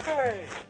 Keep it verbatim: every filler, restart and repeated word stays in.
Okay.